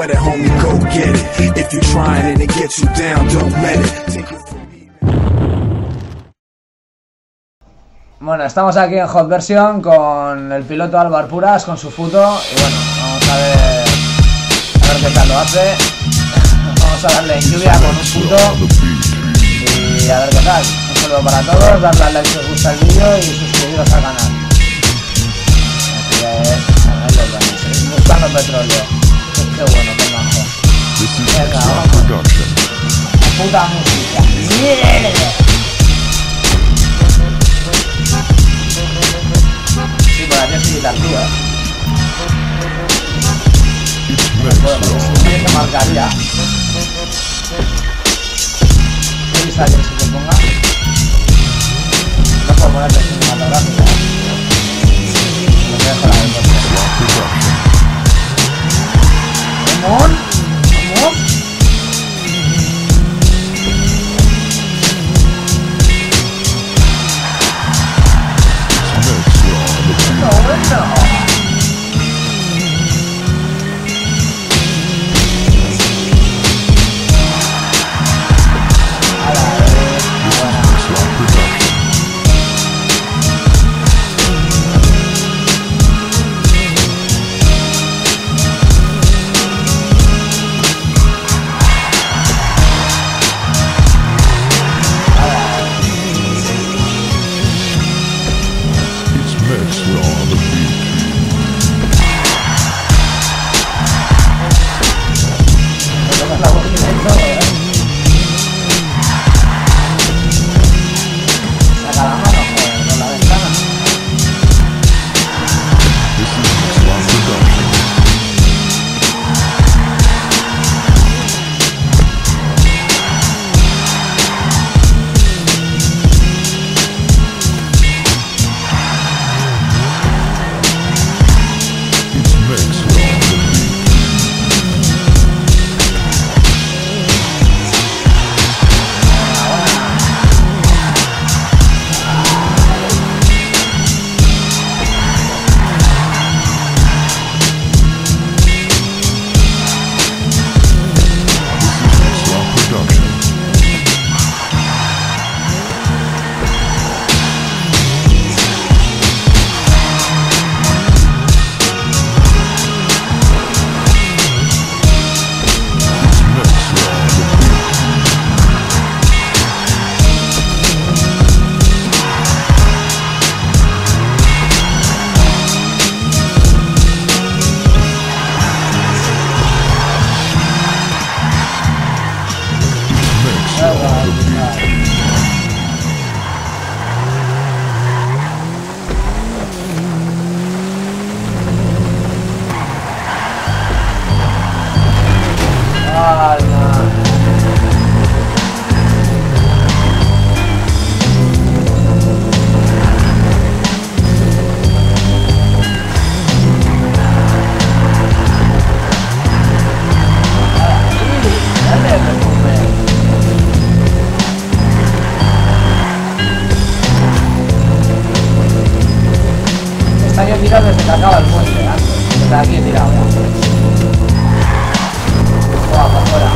sweater, homie, go get it. If you're trying and it gets you down, don't let it. Take it from me. Bueno, estamos aquí en Hot Version con el piloto Álvar Puras, con su futo. Y bueno, vamos a ver qué tal lo hace. Vamos a darle lluvia con un futo y a ver qué tal. Un saludo para todos, dadle al like si os gusta el vídeo y suscribiros al canal. Buscando petróleo, qué bueno, qué majo. Mierda, vamos. Puta música, mierda. Sí, por aquí estoy guitarra, si tiene que marcar ya. ¿Qué lista quieres que te ponga? No puedo ponerte encima la gráfica. No te dejo la ventana. Vamos, vamos. No, bueno. Desde que acaba el puente, antes, desde aquí he tirado. Buah, para afuera.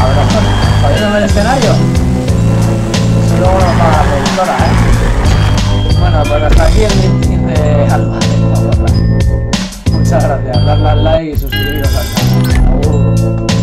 A ver, ¿para irme el escenario? Luego nos va a la productora, ¿eh? Bueno, pues hasta aquí el meeting de Álvar. Muchas gracias, dadle al like y suscribiros al canal.